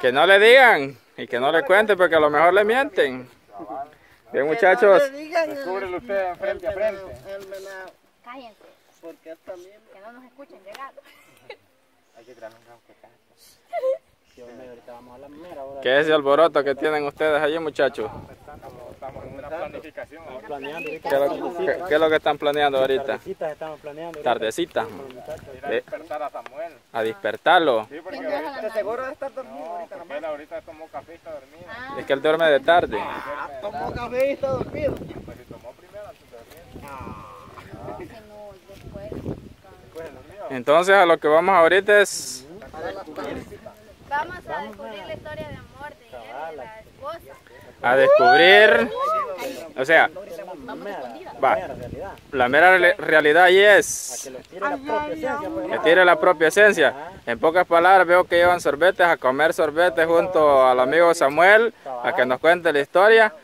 Que no le digan y que no le cuenten, porque a lo mejor le mienten. Bien, muchachos. Descúbrelo ustedes frente a frente. Cállense. Porque hasta también. Que no nos escuchen llegar. Hay que traer un gran pecado. ¿Qué es el alboroto que tienen ustedes allí, muchachos? Estamos en una planificación. ¿Qué es lo que están planeando ahorita? Tardecitas estamos planeando. Tardecitas. A despertar a Samuel. A despertarlo. Sí, porque de seguro debe estar dormido ahorita. Él ahorita tomó café y está dormido. Es que él duerme de tarde. Tomó café y está dormido. Pues si tomó primero, se dormía. Entonces a lo que vamos ahorita es... Vamos a descubrir la historia de amor de él y la esposa. A descubrir... O sea... Va. La mera realidad ahí es... Que tire la propia esencia. En pocas palabras veo que llevan sorbetes, a comer sorbetes junto al amigo Samuel, a que nos cuente la historia.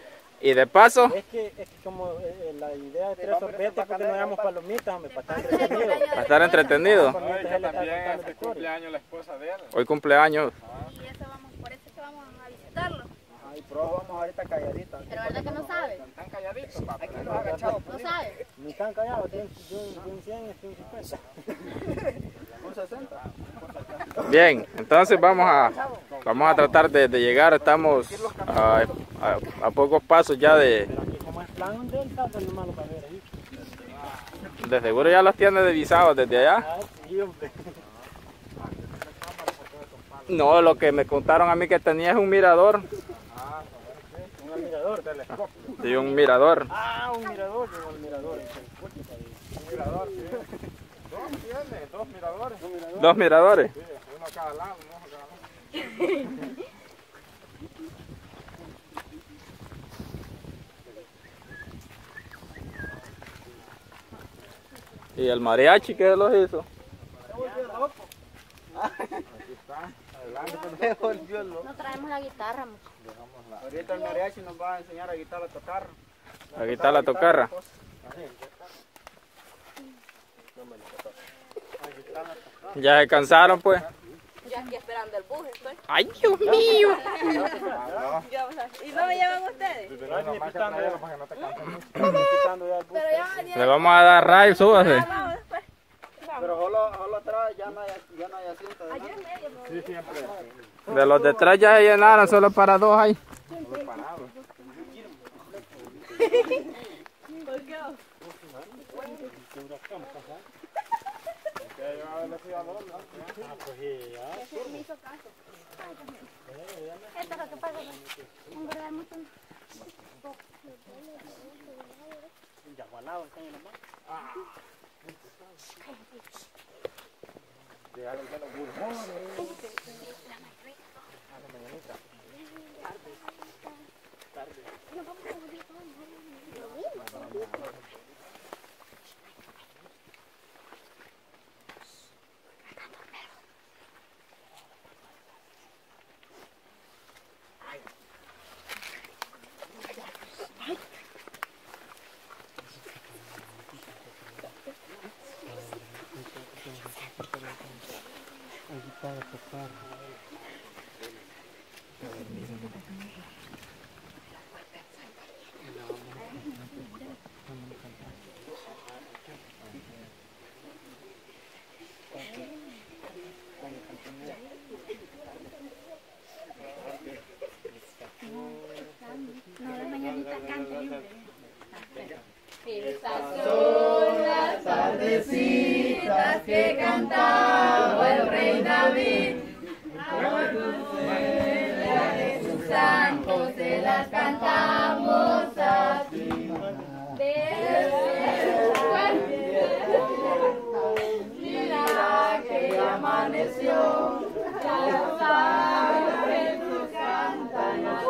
Y de paso... Es que como la idea de tres sorbetes porque no hagamos palomitas, hombre, para estar entretenido. Para estar entretenido. Hoy cumpleaños la esposa de él. Hoy cumpleaños. Y eso vamos, por eso que vamos a visitarlo. Ay, pero vamos ahorita calladitos. Pero verdad que no sabe. Están calladitos, papá. Aquí los agachados. No sabe. Ni están callados, tienen un 100 y un 50. Un 60. Bien, entonces vamos a tratar de llegar. Estamos a pocos pasos ya de... De seguro ya los tiene divisados desde allá. No, lo que me contaron a mí que tenía es un mirador. Un mirador, telescopio. Sí, un mirador. Ah, un mirador, llegó el mirador. Un mirador, sí. Dos miradores. Dos miradores. Uno a cada lado, uno a cada lado. Y el mariachi que los hizo. Se volvió loco. Aquí está. Adelante. Se volvió loco. No traemos la guitarra. Ahorita el mariachi nos va a enseñar a guitarra a tocar. ¿A guitarra a tocar? A guitarra. ¿Ya se cansaron pues? Yo aquí esperando el bus estoy. ¡Ay, Dios mío! ¿Y no me llevan ustedes? Le vamos a dar ride, súbase. Pero solo atrás ya no hay asiento. Sí, siempre. De los detrás ya se llenaron, solo para dos hay. Estas son las tardecitas que cantaba el rey David. A sus santos se las cantamos así. Mira que amaneció, las aves nos cantan a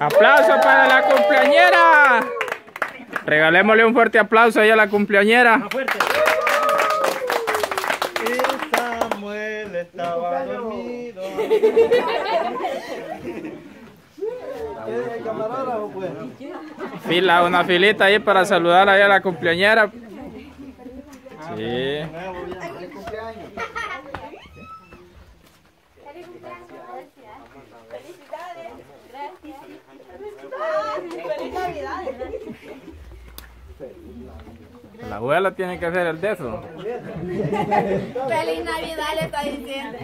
¡Aplauso para la cumpleañera! Regalémosle un fuerte aplauso ahí a la cumpleañera. Samuel estaba dormido. Fila, una filita ahí para saludar ahí a la cumpleañera. Sí. Feliz cumpleaños. Feliz cumpleaños. Felicidades. Gracias. Feliz Navidad. La abuela tiene que hacer el de eso. Feliz Navidad le está diciendo.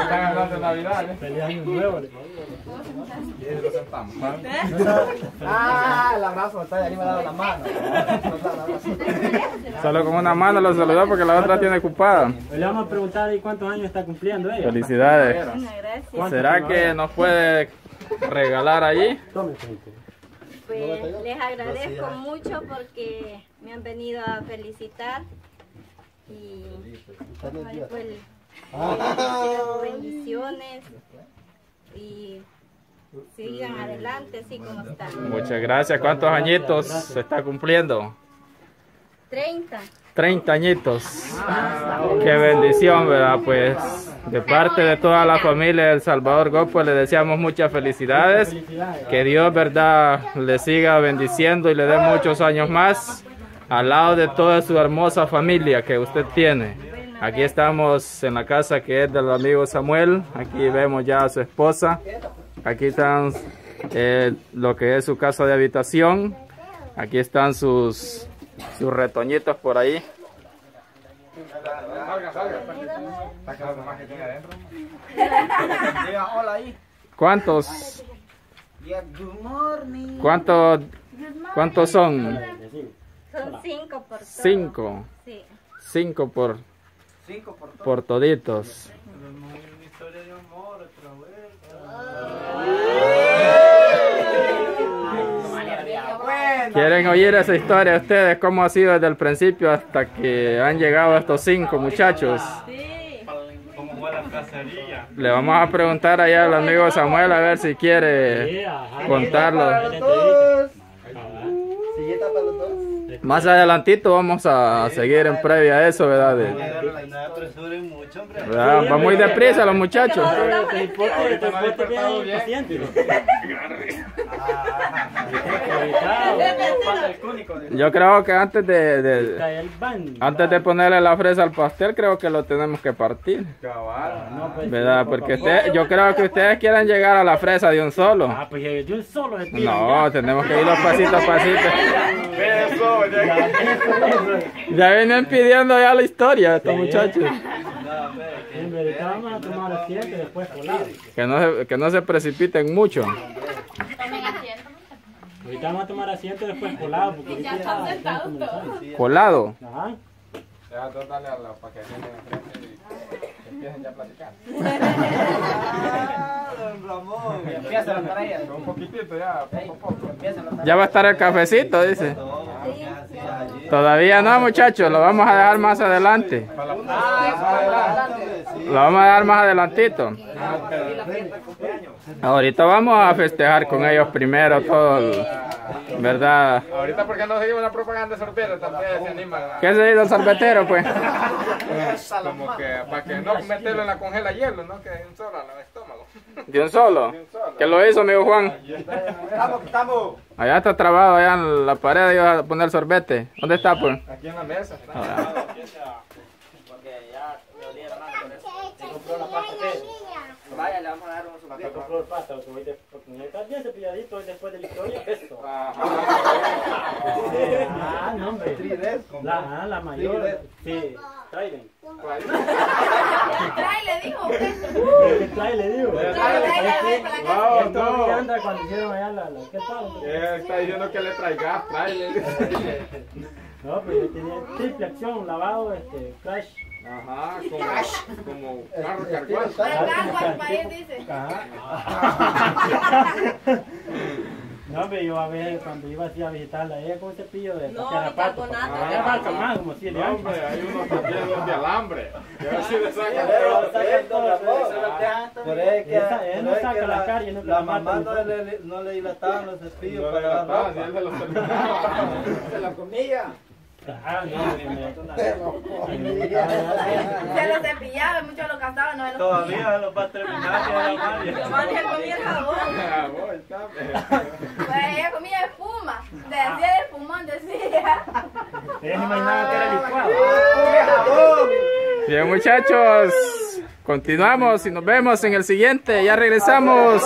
Están hablando de Navidad, ¿eh? Feliz año nuevo. Ah, el abrazo está de ahí, me ha dado la mano. Solo con una mano lo saludó porque la otra tiene ocupada. Le vamos a preguntar ahí cuántos años está cumpliendo ella. Felicidades. ¿Será que nos puede regalar allí? Pues les agradezco mucho porque me han venido a felicitar. Y pues, bendiciones y sigan adelante así como están. Muchas gracias. ¿Cuántos añitos se está cumpliendo? 30. 30 añitos. Qué bendición, ¿verdad? Pues de parte de toda la familia de El Salvador Gómez, pues le deseamos muchas felicidades. Que Dios, ¿verdad?, le siga bendiciendo y le dé muchos años más. Al lado de toda su hermosa familia que usted tiene. Aquí estamos en la casa que es del amigo Samuel. Aquí vemos ya a su esposa. Aquí están lo que es su casa de habitación. Aquí están sus retoñitos por ahí. ¿Cuántos? ¿Cuántos son? Son 5 por todos. 5. Sí. 5 por toditos. Una historia de amor otra vez. ¿Quieren oír esa historia ustedes? ¿Cómo ha sido desde el principio hasta que han llegado estos 5 muchachos? Sí. ¿Cómo fue la cacería? Le vamos a preguntar allá al amigo Samuel a ver si quiere contarlo. Silleta para los dos. Más adelantito vamos a seguir en previa a eso, ¿verdad? Va muy deprisa los muchachos. Yo creo que antes de ponerle la fresa al pastel, creo que lo tenemos que partir, ¿verdad? Porque yo creo que ustedes quieren llegar a la fresa de un solo. No, tenemos que ir los pasitos a pasitos. Ya vienen pidiendo ya la historia estos muchachos. Que no se precipiten mucho. Ahorita vamos a tomar asiento y después colado. ¿Colado? Ajá. Ya, tú dale a la paquetería y empiecen ya a platicar. Don Ramón, empieza a traer un poquitito ya, poco a poco. Ya va a estar el cafecito, dice. Todavía no, muchachos, lo vamos a dejar más adelante. Lo vamos a dejar más adelantito. Ahorita vamos a festejar con ellos primero todo, ¿verdad? Ahorita porque no seguimos la propaganda sorbetera, tal vez se animan. ¿Qué se dice el sorbetero, pues? Como que para que no meterlo en la congela hielo, ¿no? Que de un solo al estómago. ¿De un solo? ¿Qué lo hizo, amigo Juan? Estamos. Allá está trabado, allá en la pared iba a poner sorbete. ¿Dónde está, pues? Aquí en la mesa. Porque ya me olía la mano con eso. ¿Te compró la pasta que? Vaya, le vamos a dar un sorbete. ¿Te compró el pasta? ¿Estás bien cepilladito después de la historia? Eso. Ah, no, hombre. La mayor. Sí. Traile. Traile, dijo. Traile, dijo. Wow, no. ¿Qué tal? Está diciendo que le traiga. Traile. No, pero yo tenía triple acción, lavado, crash. Ajá, como carro carguas. Cargo al pared, dice. No, pero yo a ver, cuando iba así a visitarla, ella con un cepillo de carrapato. No, como si le hombre, hay unos cepillos de alambre. Que así le sacan todo. Pero es que él no saca la calle. La mamá no le dilataban los cepillos para la ropa. Se la comía. Se lo cepillaba, muchos lo cantaban, no se lo todavía se los va a terminar. Yo mandé a comer jabón. Pues ella comía espuma. Le decía Ellas imaginaban que era licuado. Bien, muchachos, continuamos y nos vemos en el siguiente. Ya regresamos.